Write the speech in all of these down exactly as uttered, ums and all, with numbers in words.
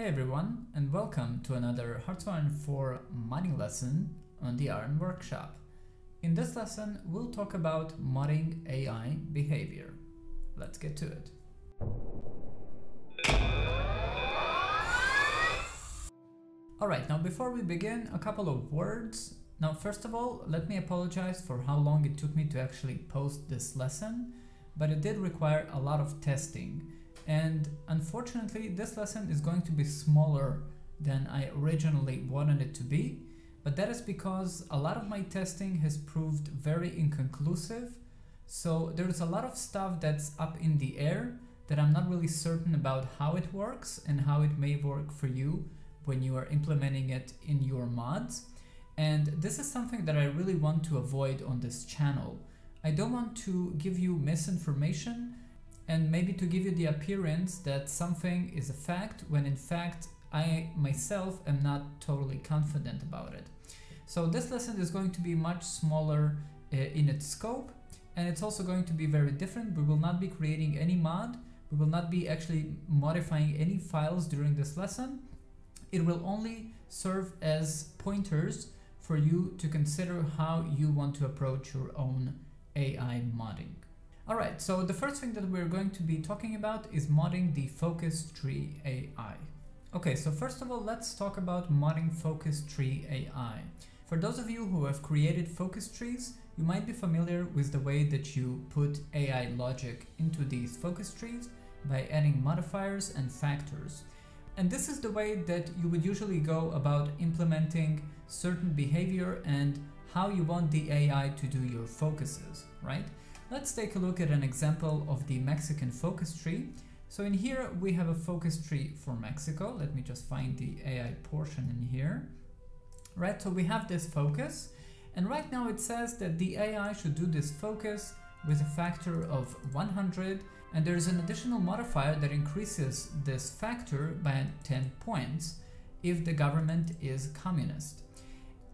Hey everyone, and welcome to another Hearts of Iron four modding lesson on the Iron Workshop. In this lesson, we'll talk about modding A I behavior. Let's get to it. Alright, now before we begin, a couple of words. Now first of all, let me apologize for how long it took me to actually post this lesson, but it did require a lot of testing. And unfortunately, this lesson is going to be smaller than I originally wanted it to be, but that is because a lot of my testing has proved very inconclusive. So there is a lot of stuff that's up in the air that I'm not really certain about how it works and how it may work for you when you are implementing it in your mods. And this is something that I really want to avoid on this channel. I don't want to give you misinformation and maybe to give you the appearance that something is a fact when in fact I myself am not totally confident about it. So this lesson is going to be much smaller uh, in its scope, and it's also going to be very different. We will not be creating any mod, we will not be actually modifying any files during this lesson. It will only serve as pointers for you to consider how you want to approach your own A I modding. Alright, so the first thing that we're going to be talking about is modding the focus tree A I. Okay, so first of all, let's talk about modding focus tree A I. For those of you who have created focus trees, you might be familiar with the way that you put A I logic into these focus trees by adding modifiers and factors. And this is the way that you would usually go about implementing certain behavior and how you want the A I to do your focuses, right? Let's take a look at an example of the Mexican focus tree. So in here we have a focus tree for Mexico. Let me just find the A I portion in here. Right, so we have this focus, and right now it says that the A I should do this focus with a factor of one hundred, and there is an additional modifier that increases this factor by ten points if the government is communist.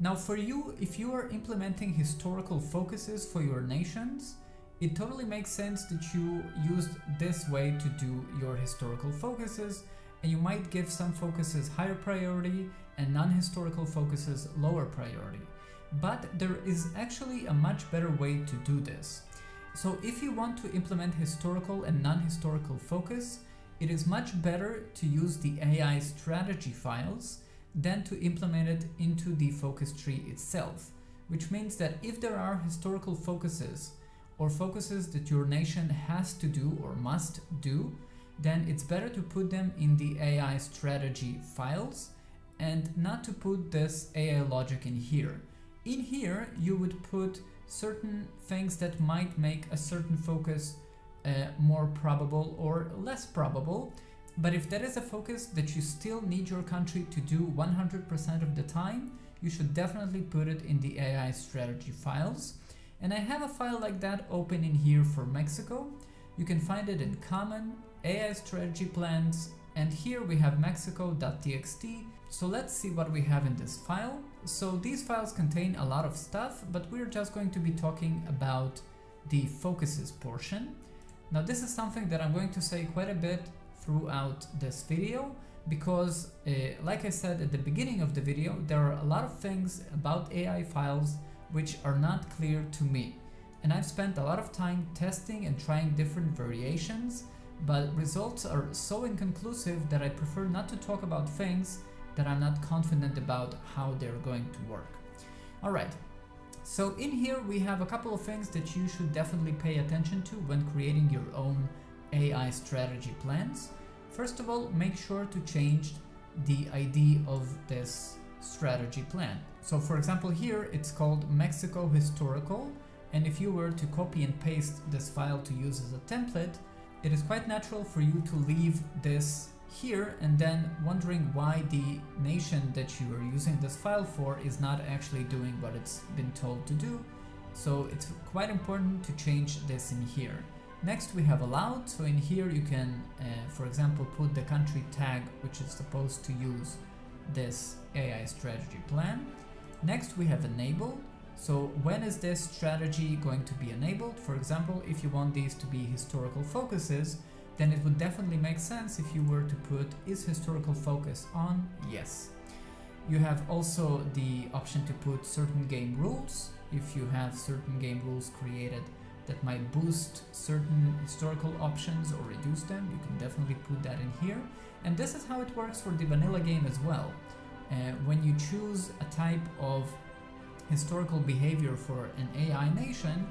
Now for you, if you are implementing historical focuses for your nations, it totally makes sense that you used this way to do your historical focuses, and you might give some focuses higher priority and non-historical focuses lower priority. But there is actually a much better way to do this. So if you want to implement historical and non-historical focus, it is much better to use the A I strategy files than to implement it into the focus tree itself, which means that if there are historical focuses or focuses that your nation has to do or must do, then it's better to put them in the A I strategy files and not to put this A I logic in here. In here, you would put certain things that might make a certain focus uh, more probable or less probable, but if that is a focus that you still need your country to do one hundred percent of the time, you should definitely put it in the A I strategy files. And I have a file like that open in here for Mexico. You can find it in Common, A I Strategy Plans, and here we have mexico dot t x t. So let's see what we have in this file. So these files contain a lot of stuff, but we're just going to be talking about the focuses portion. Now this is something that I'm going to say quite a bit throughout this video, because uh, like I said at the beginning of the video, there are a lot of things about A I files which are not clear to me. And I've spent a lot of time testing and trying different variations, but results are so inconclusive that I prefer not to talk about things that I'm not confident about how they're going to work. All right, so in here we have a couple of things that you should definitely pay attention to when creating your own A I strategy plans. First of all, make sure to change the I D of this strategy plan. So for example, here it's called Mexico Historical, and if you were to copy and paste this file to use as a template, it is quite natural for you to leave this here and then wondering why the nation that you are using this file for is not actually doing what it's been told to do. So it's quite important to change this in here. Next we have allowed, so in here you can uh, for example put the country tag which is supposed to use this A I strategy plan. Next we have enabled, so when is this strategy going to be enabled? For example, if you want these to be historical focuses, then it would definitely make sense if you were to put is historical focus on yes. You have also the option to put certain game rules. If you have certain game rules created that might boost certain historical options or reduce them, you can definitely put that in here. And this is how it works for the vanilla game as well. Uh, when you choose a type of historical behavior for an A I nation,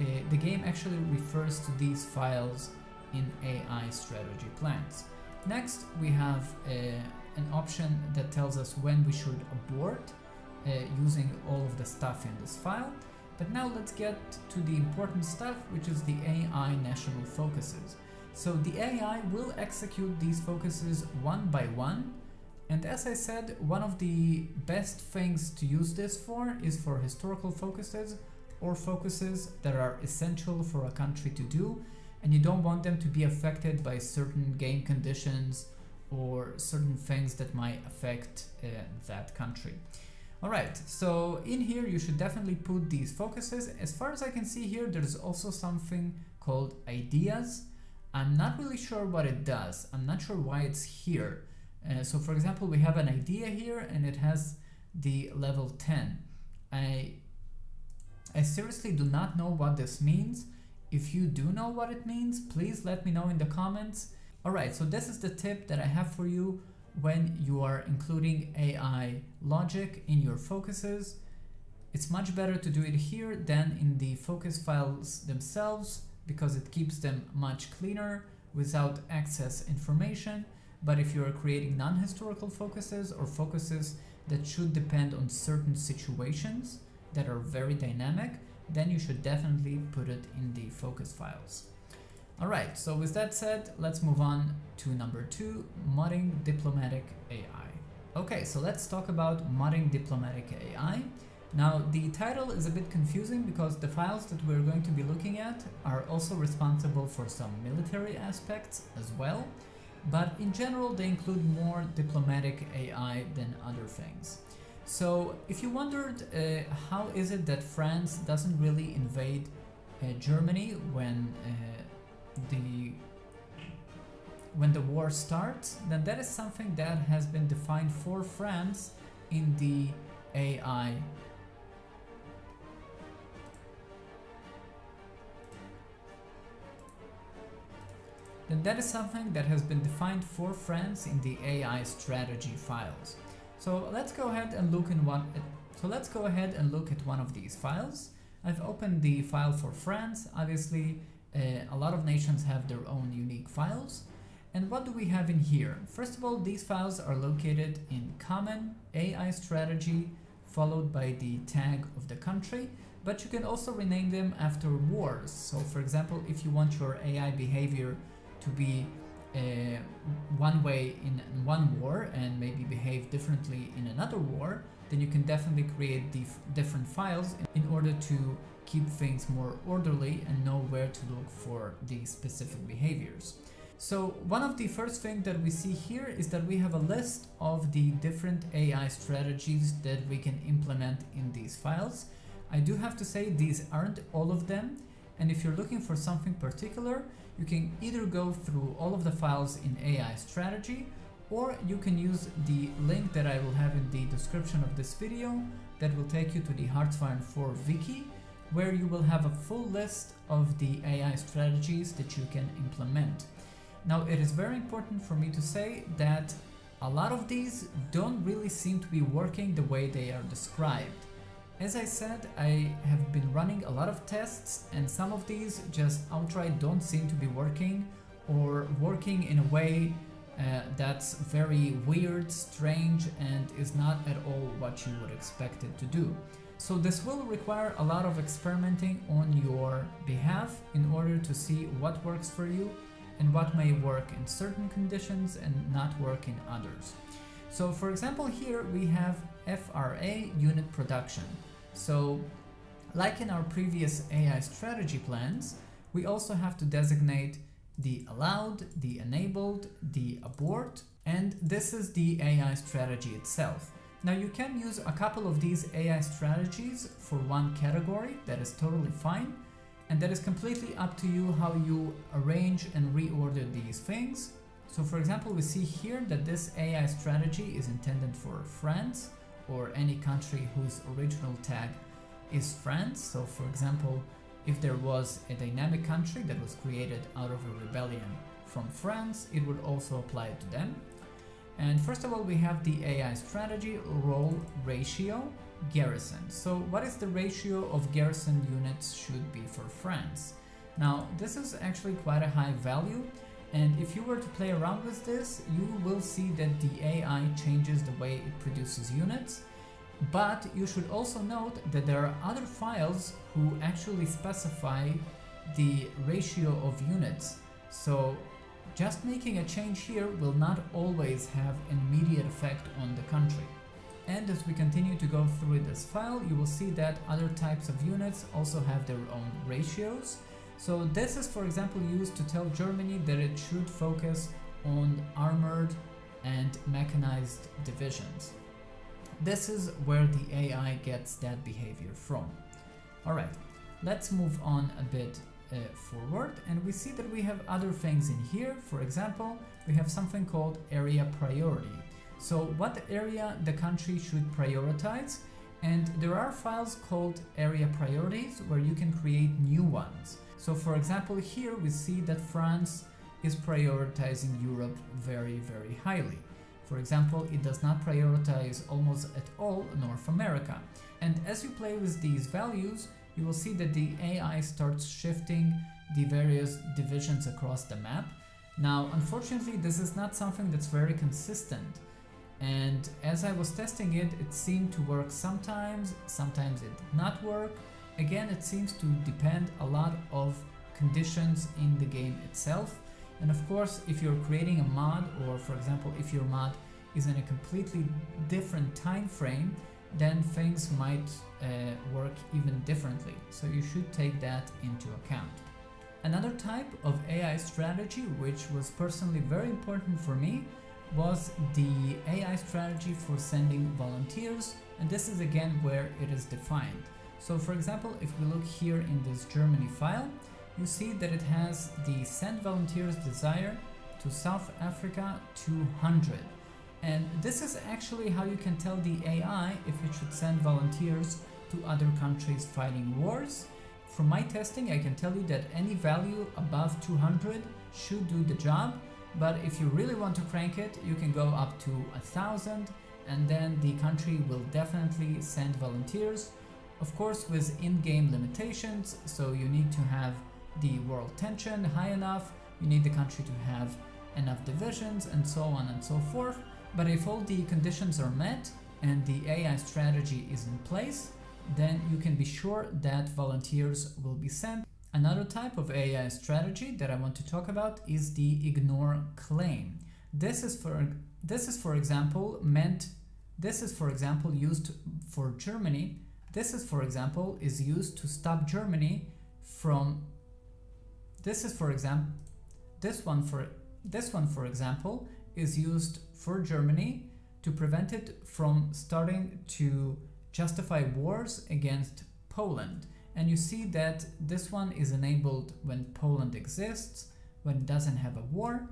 uh, the game actually refers to these files in A I strategy plans. Next, we have uh, an option that tells us when we should abort uh, using all of the stuff in this file. But now let's get to the important stuff, which is the A I national focuses. So the A I will execute these focuses one by one. And as I said, one of the best things to use this for is for historical focuses or focuses that are essential for a country to do, and you don't want them to be affected by certain game conditions or certain things that might affect uh, that country. Alright, so in here you should definitely put these focuses. As far as I can see here, there's also something called ideas. I'm not really sure what it does. I'm not sure why it's here. Uh, so for example, we have an idea here and it has the level ten. I, I seriously do not know what this means. If you do know what it means, please let me know in the comments. Alright, so this is the tip that I have for you when you are including A I logic in your focuses. It's much better to do it here than in the focus files themselves because it keeps them much cleaner without excess information. But if you are creating non-historical focuses or focuses that should depend on certain situations that are very dynamic, then you should definitely put it in the focus files. Alright, so with that said, let's move on to number two, modding diplomatic A I. Okay, so let's talk about modding diplomatic A I. Now, the title is a bit confusing because the files that we're going to be looking at are also responsible for some military aspects as well. But in general, they include more diplomatic A I than other things. So if you wondered uh, how is it that France doesn't really invade uh, Germany when uh, the when the war starts, then that is something that has been defined for France in the A I. Then that is something that has been defined for France in the A I strategy files. So let's go ahead and look in one. So let's go ahead and look at one of these files. I've opened the file for France. Obviously, uh, a lot of nations have their own unique files. And what do we have in here? First of all, these files are located in common A I strategy, followed by the tag of the country. But you can also rename them after wars. So, for example, if you want your A I behavior to be uh, one way in one war and maybe behave differently in another war, then you can definitely create the different files in order to keep things more orderly and know where to look for the specific behaviors. So one of the first things that we see here is that we have a list of the different A I strategies that we can implement in these files. I do have to say these aren't all of them, and if you're looking for something particular, you can either go through all of the files in A I strategy, or you can use the link that I will have in the description of this video that will take you to the Hearts of Iron four wiki, where you will have a full list of the A I strategies that you can implement. Now, it is very important for me to say that a lot of these don't really seem to be working the way they are described. As I said, I have been running a lot of tests and some of these just outright don't seem to be working or working in a way uh, that's very weird, strange, and is not at all what you would expect it to do. So this will require a lot of experimenting on your behalf in order to see what works for you and what may work in certain conditions and not work in others. So for example, here we have F R A unit production. So like in our previous A I strategy plans, we also have to designate the allowed, the enabled, the abort, and this is the A I strategy itself. Now you can use a couple of these A I strategies for one category, that is totally fine. and that is completely up to you how you arrange and reorder these things. So for example, we see here that this A I strategy is intended for France or any country whose original tag is France. So for example, if there was a dynamic country that was created out of a rebellion from France, it would also apply to them. And first of all, we have the A I strategy, role ratio, garrison. So what is the ratio of garrison units should be for France? Now, this is actually quite a high value. And if you were to play around with this, you will see that the A I changes the way it produces units. But you should also note that there are other files who actually specify the ratio of units. So just making a change here will not always have an immediate effect on the country. And as we continue to go through this file, you will see that other types of units also have their own ratios. So this is, for example, used to tell Germany that it should focus on armored and mechanized divisions. This is where the A I gets that behavior from. All right, let's move on a bit uh, forward, and we see that we have other things in here. For example, we have something called area priority. So what area the country should prioritize, and there are files called area priorities where you can create new ones. So for example, here we see that France is prioritizing Europe very, very highly. For example, it does not prioritize almost at all North America. And as you play with these values, you will see that the A I starts shifting the various divisions across the map. Now, unfortunately, this is not something that's very consistent. And as I was testing it, it seemed to work sometimes, sometimes it did not work. Again, it seems to depend a lot of conditions in the game itself. And of course, if you're creating a mod, or for example, if your mod is in a completely different time frame, then things might uh, work even differently. So you should take that into account. Another type of A I strategy, which was personally very important for me, was the A I strategy for sending volunteers. And this is again where it is defined. So for example, if we look here in this Germany file, you see that it has the send volunteers desire to South Africa two hundred. And this is actually how you can tell the A I if it should send volunteers to other countries fighting wars. From my testing, I can tell you that any value above two hundred should do the job. But if you really want to crank it, you can go up to one thousand, and then the country will definitely send volunteers. Of course, with in-game limitations, so you need to have the world tension high enough, you need the country to have enough divisions, and so on and so forth. But if all the conditions are met and the A I strategy is in place, then you can be sure that volunteers will be sent. Another type of A I strategy that I want to talk about is the ignore claim. This is for this is for example meant this is for example used for Germany. This is for example is used to stop Germany from This is for example, this one for this one for example is used for Germany to prevent it from starting to justify wars against Poland. And you see that this one is enabled when Poland exists, when it doesn't have a war,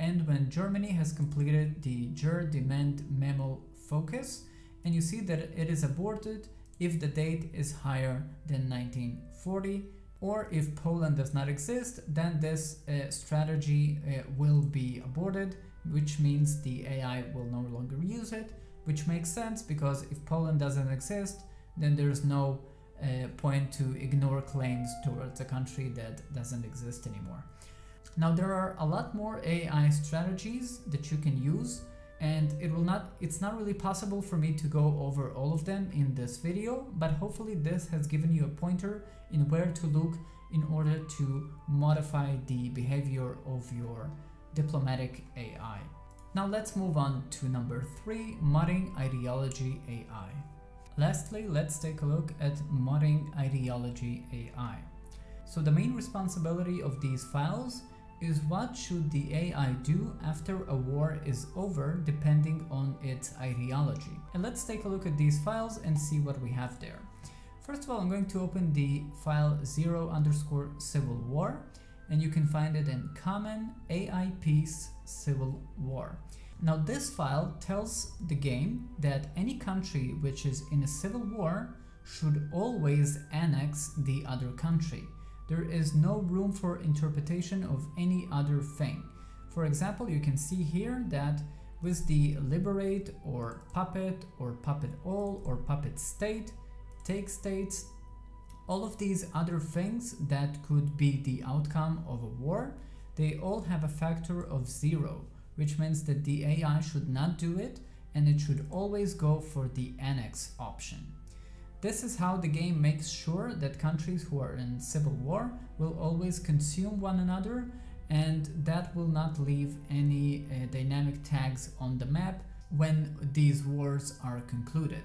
and when Germany has completed the Ger demand memo focus. And you see that it is aborted if the date is higher than nineteen forty. Or if Poland does not exist, then this uh, strategy uh, will be aborted, which means the A I will no longer use it, which makes sense because if Poland doesn't exist, then there's no uh, point to ignore claims towards a country that doesn't exist anymore. Now, there are a lot more A I strategies that you can use, and it will not, it's not really possible for me to go over all of them in this video, but hopefully this has given you a pointer in where to look in order to modify the behavior of your diplomatic A I. Now let's move on to number three, modding ideology A I. Lastly, let's take a look at modding ideology A I. So the main responsibility of these files is what should the A I do after a war is over, depending on its ideology. And let's take a look at these files and see what we have there. First of all, I'm going to open the file zero underscore civil war, and you can find it in common A I peace civil war. Now this file tells the game that any country which is in a civil war should always annex the other country. There is no room for interpretation of any other thing. For example, you can see here that with the liberate or puppet or puppet all or puppet state, take states, all of these other things that could be the outcome of a war, they all have a factor of zero, which means that the A I should not do it and it should always go for the annex option. This is how the game makes sure that countries who are in civil war will always consume one another, and that will not leave any uh, dynamic tags on the map when these wars are concluded.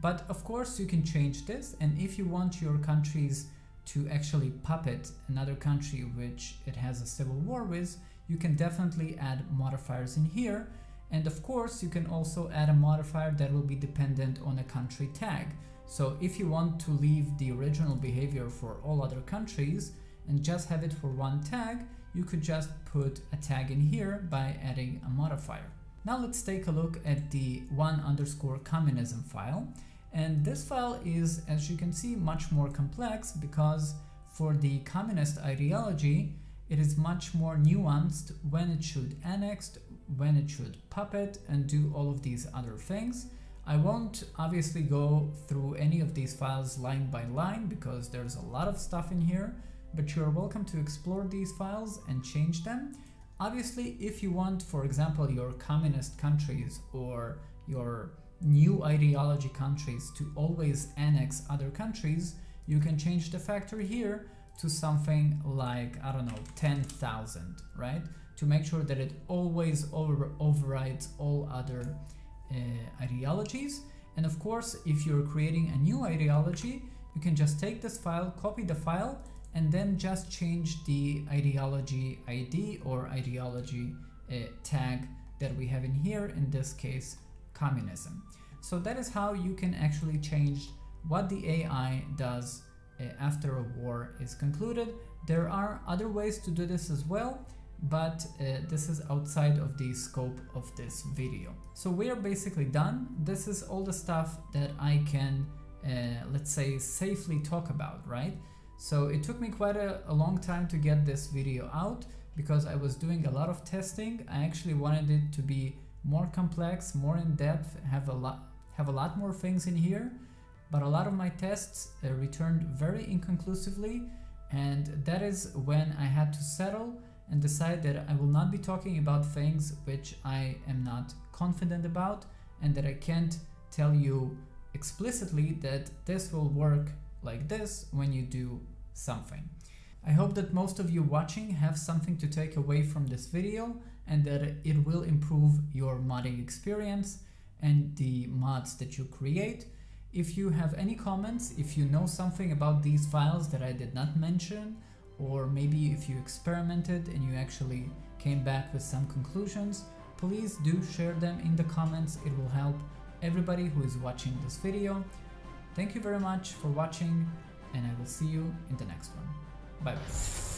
But of course you can change this, and if you want your countries to actually puppet another country which it has a civil war with, you can definitely add modifiers in here. And of course you can also add a modifier that will be dependent on a country tag. So if you want to leave the original behavior for all other countries and just have it for one tag, you could just put a tag in here by adding a modifier. Now let's take a look at the one underscore communism file. And this file is, as you can see, much more complex, because for the communist ideology, it is much more nuanced when it should annex, when it should puppet and do all of these other things. I won't obviously go through any of these files line by line because there's a lot of stuff in here, but you're welcome to explore these files and change them. Obviously, if you want, for example, your communist countries or your new ideology countries to always annex other countries, you can change the factor here to something like, I don't know, ten thousand, right? To make sure that it always over overrides all other uh, ideologies. And of course, if you're creating a new ideology, you can just take this file, copy the file, and then just change the ideology I D or ideology uh, tag that we have in here, in this case, communism. So that is how you can actually change what the A I does uh, after a war is concluded. There are other ways to do this as well, but uh, this is outside of the scope of this video. So we are basically done. This is all the stuff that I can, uh, let's say, safely talk about, right? So it took me quite a, a long time to get this video out because I was doing a lot of testing. I actually wanted it to be more complex, more in-depth, have a lot have a lot more things in here, but a lot of my tests uh, returned very inconclusively, and that is when I had to settle and decide that I will not be talking about things which I am not confident about and that I can't tell you explicitly that this will work like this when you do something. I hope that most of you watching have something to take away from this video and that it will improve your modding experience and the mods that you create. If you have any comments, if you know something about these files that I did not mention, or maybe if you experimented and you actually came back with some conclusions, please do share them in the comments. It will help everybody who is watching this video. Thank you very much for watching, and I will see you in the next one. Bye bye.